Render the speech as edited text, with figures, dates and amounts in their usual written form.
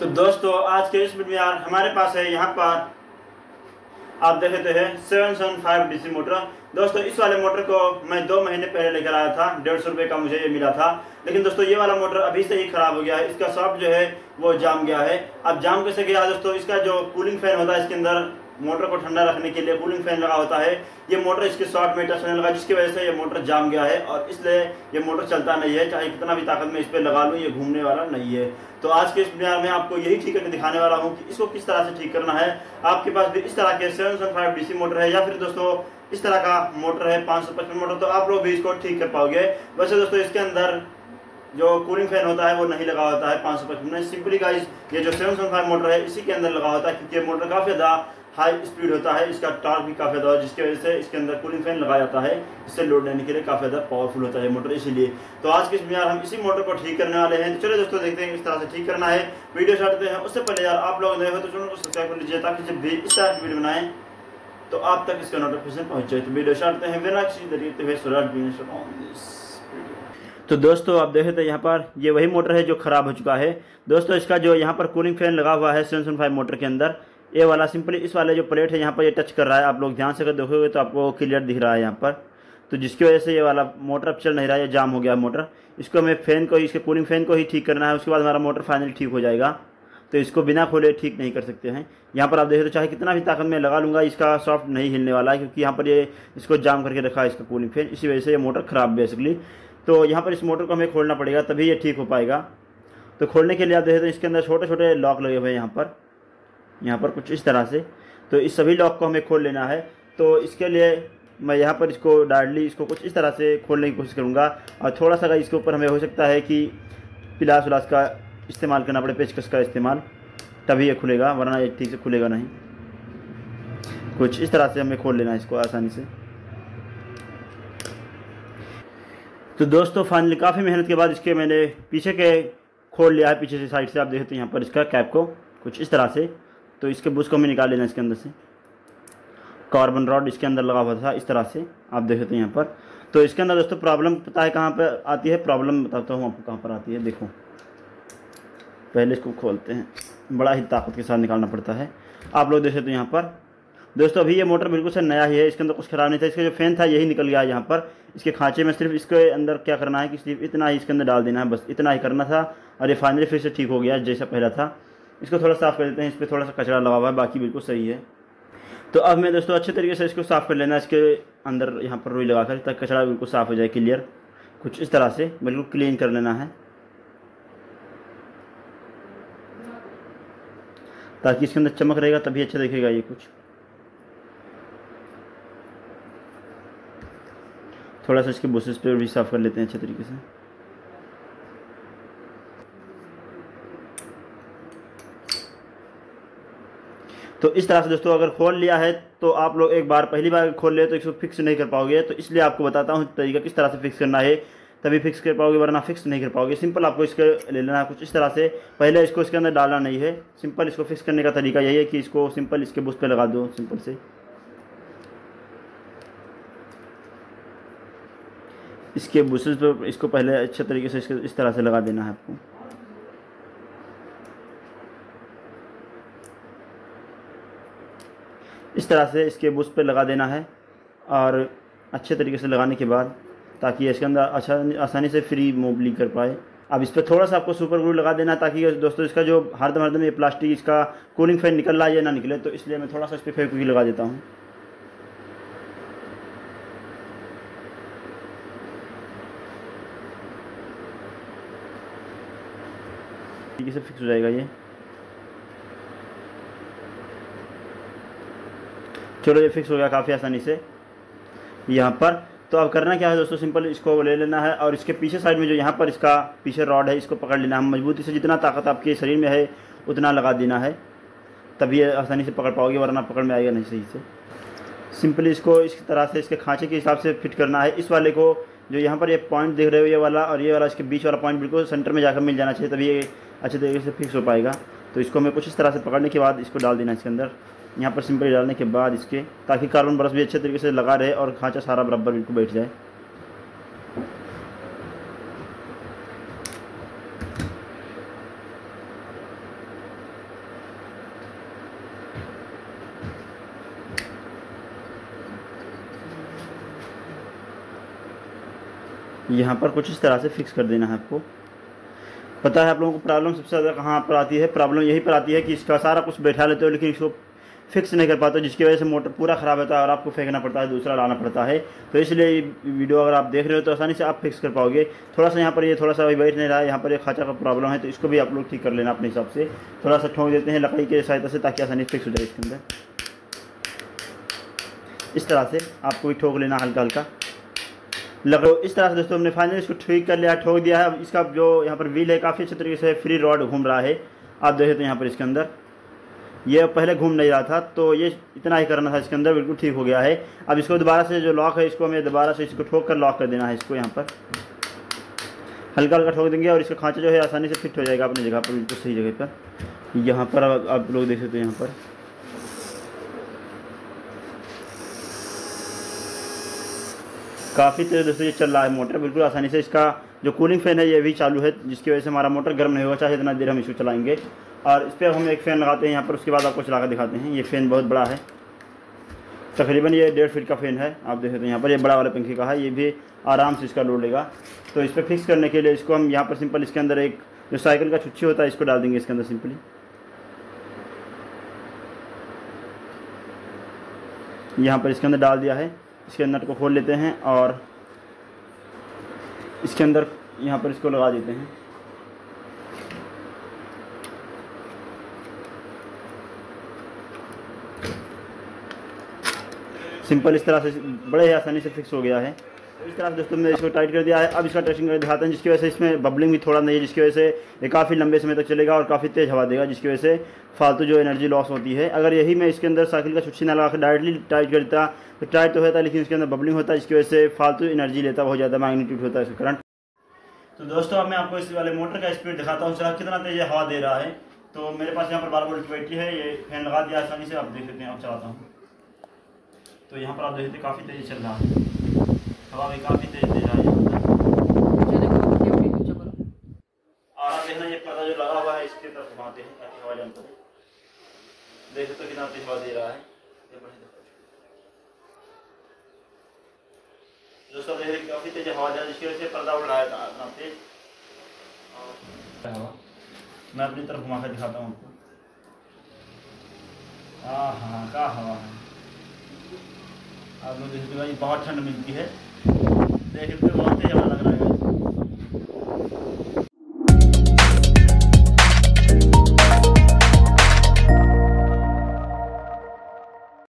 तो दोस्तों आज के इस वीडियो में हमारे पास है, यहाँ पर आप देख सकते हैं 775 डीसी मोटर। दोस्तों इस वाले मोटर को मैं 2 महीने पहले लेकर आया था, 150 रुपये का मुझे ये मिला था। लेकिन दोस्तों ये वाला मोटर अभी से ही खराब हो गया है, इसका शॉफ्ट जो है वो जाम गया है। अब जाम कैसे गया दोस्तों, इसका जो कूलिंग फैन होता है, इसके अंदर मोटर को ठंडा रखने के लिए कूलिंग फैन लगा होता है, ये मोटर इसके शॉर्ट में टच होने लगा, जिसकी वजह से ये मोटर जाम गया है और इसलिए ये मोटर चलता नहीं है। चाहे कितना भी ताकत मैं इस पर लगा लूँ, ये घूमने वाला नहीं है। तो आज के इस वीडियो में आपको यही ठीक करके दिखाने वाला हूँ कि इसको किस तरह से ठीक करना है। आपके पास भी इस तरह के 775 डीसी मोटर है या फिर दोस्तों इस तरह का मोटर है 555 मोटर, तो आप लोग भी इसको ठीक कर पाओगे। वैसे दोस्तों इसके अंदर जो कूलिंग फैन होता है वो नहीं लगा होता है 555 में, सिंपली गाइस ये जो 775 मोटर है इसी के अंदर लगा होता है, क्योंकि ये मोटर काफ़ी ज़्यादा हाई स्पीड होता है, इसका टॉर्क भी काफ़ी ज़्यादा, जिसकी वजह से इसके अंदर कूलिंग फैन लगाया जाता है। इससे लोड लेने के लिए काफ़ी ज़्यादा पावरफुल होता है मोटर, इसीलिए तो आज के इसमें यार हम इसी मोटर को ठीक करने वाले हैं। चलो दोस्तों देखते हैं किस तरह से ठीक करना है। वीडियो स्टार्ट हैं उससे पहले यार आप लोग नए हो तो चैनल को सब्सक्राइब कर लीजिए, ताकि जब भी इस तरह की वीडियो बनाएँ तो आप तक इसका नोटिफिकेशन पहुँच जाए। तो वीडियो स्टार्ट हैं बिना किसी तरीके। तो दोस्तों आप देख सकते हैं यहाँ पर ये वही मोटर है जो ख़राब हो चुका है। दोस्तों इसका जो यहाँ पर कूलिंग फैन लगा हुआ है 775 मोटर के अंदर, ये वाला सिंपली इस वाले जो प्लेट है यहाँ पर ये टच कर रहा है। आप लोग ध्यान से अगर देखोगे तो आपको क्लियर दिख रहा है यहाँ पर, तो जिसकी वजह से ये वाला मोटर अब चल नहीं रहा है, जाम हो गया मोटर। इसको हमें फैन को ही, इसके कूलिंग फैन को ही ठीक करना है, उसके बाद हमारा मोटर फाइनली ठीक हो जाएगा। तो इसको बिना खोले ठीक नहीं कर सकते हैं। यहाँ पर आप देख रहे हो, चाहे कितना भी ताकत में लगा लूँगा इसका सॉफ्ट नहीं हिलने वाला है, क्योंकि यहाँ पर ये इसको जाम करके रखा है इसका कूलिंग फैन, इसी वजह से ये मोटर ख़राब बेसिकली। तो यहाँ पर इस मोटर को हमें खोलना पड़ेगा, तभी ये ठीक हो पाएगा। तो खोलने के लिए आप देख सकते हैं इसके अंदर छोटे छोटे लॉक लगे हुए हैं यहाँ पर कुछ इस तरह से। तो इस सभी लॉक को हमें खोल लेना है। तो इसके लिए मैं यहाँ पर इसको डायरेक्टली इसको कुछ इस तरह से खोलने की कोशिश करूँगा, और थोड़ा सा इसके ऊपर हमें हो सकता है कि पिलास विलास का इस्तेमाल करना पड़े, पेचकस का इस्तेमाल, तभी ये खुलेगा, वरना ये ठीक से खुलेगा नहीं। कुछ इस तरह से हमें खोल लेना है इसको आसानी से। तो दोस्तों फाइनली काफ़ी मेहनत के बाद इसके मैंने पीछे के खोल लिया है, पीछे से साइड से आप देखते हैं यहाँ पर इसका कैप को कुछ इस तरह से। तो इसके बुश को हमें निकाल लेना इसके अंदर से, कार्बन रॉड इसके अंदर लगा हुआ था इस तरह से आप देखते हैं यहाँ पर। तो इसके अंदर दोस्तों प्रॉब्लम पता है कहाँ पर आती है, प्रॉब्लम बताता हूँ आपको कहाँ पर आती है। देखो पहले इसको खोलते हैं, बड़ा ही ताकत के साथ निकालना पड़ता है। आप लोग देख सकते हो यहाँ पर। दोस्तों अभी ये मोटर बिल्कुल से नया ही है, इसके अंदर कुछ ख़राब नहीं था, इसका जो फैन था यही निकल गया है यहाँ पर इसके खाँचे में। सिर्फ इसके अंदर क्या करना है कि सिर्फ इतना ही इसके अंदर डाल देना है, बस इतना ही करना था, और ये फाइनली फिर से ठीक हो गया जैसा पहला था। इसको थोड़ा साफ़ कर देते हैं, इस पर थोड़ा सा कचरा लगा हुआ है, बाकी बिल्कुल सही है। तो अब मैं दोस्तों अच्छे तरीके से इसको साफ़ कर लेना, इसके अंदर यहाँ पर रुई लगा कर, ताकि कचरा बिल्कुल साफ़ हो जाए क्लियर, कुछ इस तरह से बिल्कुल क्लीन कर लेना है, ताकि इसके अंदर चमक रहेगा तभी अच्छा दिखेगा ये। कुछ थोड़ा सा इसके बुशेस पे भी साफ कर लेते हैं अच्छे तरीके से। तो इस तरह से दोस्तों अगर खोल लिया है तो आप लोग एक बार पहली बार खोल ले तो इसको फिक्स नहीं कर पाओगे, तो इसलिए आपको बताता हूँ तरीका किस तरह से फिक्स करना है, तभी फिक्स कर पाओगे, वरना फिक्स नहीं कर पाओगे। सिंपल आपको इसके ले लेना है कुछ इस तरह से, पहले इसको इसके अंदर डालना नहीं है। सिंपल इसको फिक्स करने का तरीका यही है कि इसको सिंपल इसके बुश पे लगा दो सिंपल से, इसके बुशेस पर इसको पहले अच्छे तरीके से इसके इस तरह से लगा देना है आपको। इस तरह से इसके बुश पे लगा देना है, और अच्छे तरीके से लगाने के बाद, ताकि इसके अंदर आसानी से फ्री मूवली कर पाए। अब इस पर थोड़ा सा आपको सुपर ग्लू लगा देना, ताकि दोस्तों इसका जो हरदम ये प्लास्टिक इसका कूलिंग फैन निकल रहा है या ना निकले, तो इसलिए मैं थोड़ा सा इस पर फेविक्विक लगा देता हूँ। तरीके से फिक्स हो जाएगा ये। चलो ये फिक्स हो गया काफ़ी आसानी से यहाँ पर। तो अब करना क्या है दोस्तों, सिंपल इसको ले लेना है, और इसके पीछे साइड में जो यहाँ पर इसका पीछे रॉड है इसको पकड़ लेना है मजबूती से, जितना ताकत आपके शरीर में है उतना लगा देना है, तभी ये आसानी से पकड़ पाओगे, वरना पकड़ में आएगा नहीं सही से। सिंपली इसको इस तरह से इसके खाँचे के हिसाब से फिट करना है। इस वाले को जो यहाँ पर ये पॉइंट देख रहे हो, ये वाला और ये वाला, इसके बीच वाला पॉइंट बिल्कुल सेंटर में जाकर मिल जाना चाहिए, तभी ये अच्छे तरीके से फिक्स हो पाएगा। तो इसको हमें कुछ इस तरह से पकड़ने के बाद इसको डाल देना इसके अंदर, यहाँ पर सिंपली डालने के बाद इसके, ताकि कार्बन ब्रश भी अच्छे तरीके से लगा रहे और खाँचा सारा बराबर बिल्कुल बैठ जाए। यहाँ पर कुछ इस तरह से फिक्स कर देना है आपको। पता है आप लोगों को प्रॉब्लम सबसे ज़्यादा कहाँ पर आती है? प्रॉब्लम यही पर आती है कि इसका सारा कुछ बैठा लेते हो लेकिन इसको फिक्स नहीं कर पाते हो, जिसकी वजह से मोटर पूरा ख़राब होता है और आपको फेंकना पड़ता है, दूसरा लाना पड़ता है। तो इसलिए वीडियो अगर आप देख रहे हो तो आसानी से आप फिक्स कर पाओगे। थोड़ा सा यहाँ पर ये थोड़ा सा बैठ नहीं रहा है, यहाँ पर ये खाचा का प्रॉब्लम है, तो इसको भी आप लोग ठीक कर लेना अपने हिसाब से। थोड़ा सा ठोंक देते हैं लकड़ी की सहायता से ताकि आसानी से फिक्स हो जाए इसके अंदर। इस तरह से आपको भी ठोक लेना हल्का हल्का लकड़ो। इस तरह से दोस्तों हमने फाइनली इसको ठीक कर लिया, ठोक दिया है। इसका जो यहाँ पर व्हील है काफ़ी अच्छे तरीके से फ्री रॉड घूम रहा है, आप देख सकते हैं यहाँ पर। इसके अंदर ये पहले घूम नहीं रहा था, तो ये इतना ही करना था इसके अंदर, बिल्कुल ठीक हो गया है। अब इसको दोबारा से जो लॉक है इसको हमें दोबारा से इसको ठोक कर लॉक कर देना है। इसको यहाँ पर हल्का हल्का ठोक देंगे और इसका खाँचा जो है आसानी से फिट हो जाएगा अपनी जगह पर, बिल्कुल सही जगह पर। यहाँ पर आप लोग देख सकते हैं यहाँ पर। काफ़ी तेज दोस्तों ये चल रहा है मोटर बिल्कुल आसानी से। इसका जो कूलिंग फ़ैन है ये भी चालू है, जिसकी वजह से हमारा मोटर गर्म नहीं होगा चाहे इतना देर हम इसको चलाएंगे। और इस पर हम एक फ़ैन लगाते हैं यहाँ पर, उसके बाद आपको चला कर दिखाते हैं। ये फ़ैन बहुत बड़ा है, तकरीबन ये 1.5 फीट का फ़ैन है, आप देख सकते हैं यहाँ पर। ये बड़ा वाला पंखे का है, ये भी आराम से इसका लोड लेगा। तो इस पर फिक्स करने के लिए इसको हम यहाँ पर सिंपल इसके अंदर एक जो साइकिल का छुच्छी होता है इसको डाल देंगे इसके अंदर सिंपली। यहाँ पर इसके अंदर डाल दिया है। इसके नट को खोल लेते हैं और इसके अंदर यहाँ पर इसको लगा देते हैं। सिंपल इस तरह से बड़े ही आसानी से फिक्स हो गया है। इस तरह से दोस्तों हमने इसको टाइट कर दिया है। अब इसका टेस्टिंग करके दिखाते हैं, जिसकी वजह से इसमें बबलिंग भी थोड़ा नहीं है, जिसकी वजह से ये काफ़ी लंबे समय तक चलेगा और काफ़ी तेज़ हवा देगा, जिसकी वजह से फालतू जो एनर्जी लॉस होती है। अगर यही मैं इसके अंदर साइकिल का छुट्टी ना लगा कर डायरेक्टली टाइट कर देता तो टाइट तो होता, लेकिन इसके अंदर बबलिंग होता है, जिसकी वजह से फालतू एनर्जी लेता, बहुत ज़्यादा मैग्नीट्यूड होता है इसका करंट। तो दोस्तों अब मैं आपको इस वाले मोटर का स्पीड दिखाता हूँ कितना तेज़ हवा दे रहा है। तो मेरे पास यहाँ पर 12 वोल्ट की बैटरी है, ये फैन लगा दिया आसानी से, आप देख सकते हैं। आप चलाता हूँ तो यहाँ पर आप देख सकते हैं काफ़ी तेज़ी चल रहा है, हवा भी काफ़ी तेज दे रहा है। और आप देखना ये पर्दा जो लगा हुआ है इसके तरफ घुमाते हैं ताकि हवा जान पड़े। देख तो कितना तेज हवा दे रहा है दोस्तों, देख काफ़ी तेज हवा दे रहा है, जिसकी वजह से पर्दा उड़ रहा है इतना तेज। और मैं अपनी तरफ घुमा कर दिखाता हूँ आपको। हाँ हाँ क्या हवा है, आप लोग देख भाई बहुत ठंड मिलती है। देख बहुत तेज हवा लग रहा है।